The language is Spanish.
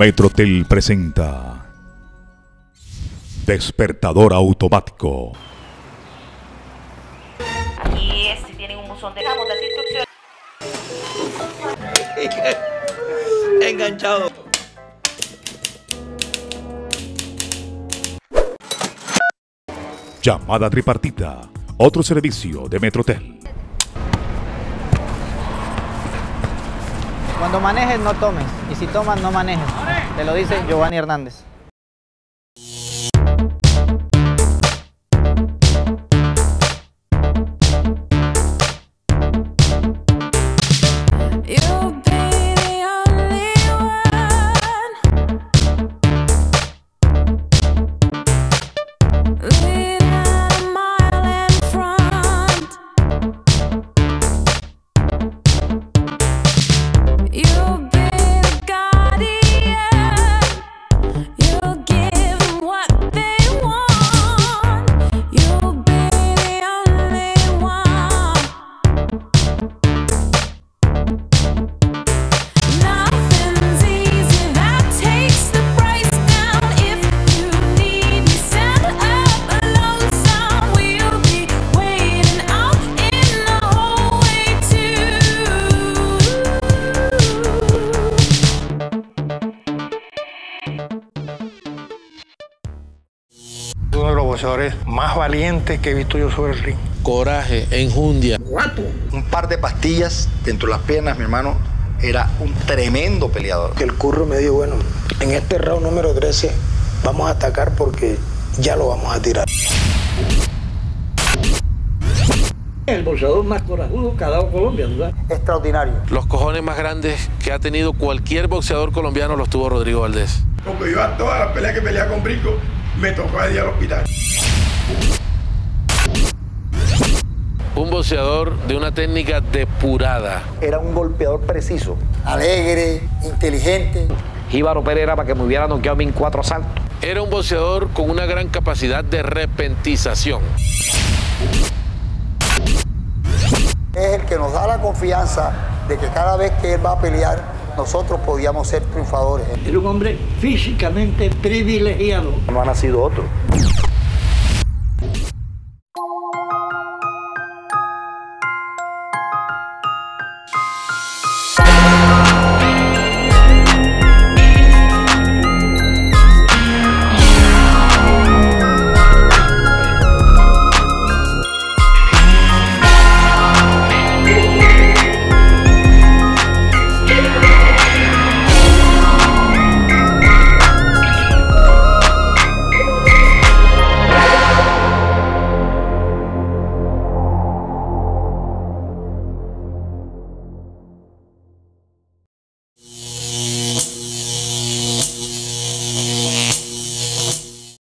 Metrotel presenta despertador automático. Y este tiene un musón de camos, las instrucciones. Enganchado. Llamada tripartita, otro servicio de Metrotel. Cuando manejes no tomes, y si tomas no manejes, te lo dice Giovanni Hernández. Más valientes que he visto yo sobre el ring. Coraje, enjundia. Guapo. Un par de pastillas dentro de las piernas, mi hermano, era un tremendo peleador. El curro me dijo, bueno, en este round número 13 vamos a atacar porque ya lo vamos a tirar. El boxeador más corajudo que ha dado Colombia, ¿verdad? Extraordinario. Los cojones más grandes que ha tenido cualquier boxeador colombiano los tuvo Rodrigo Valdés. Como yo a todas las peleas que peleaba con Brisco, me tocó ir al hospital. Un boxeador de una técnica depurada. Era un golpeador preciso. Alegre, inteligente. Ibarro Pereira para que me hubiera noqueado en 4 asaltos. Era un boxeador con una gran capacidad de repentización. Es el que nos da la confianza de que cada vez que él va a pelear, nosotros podíamos ser triunfadores. Era un hombre físicamente privilegiado. No ha nacido otro.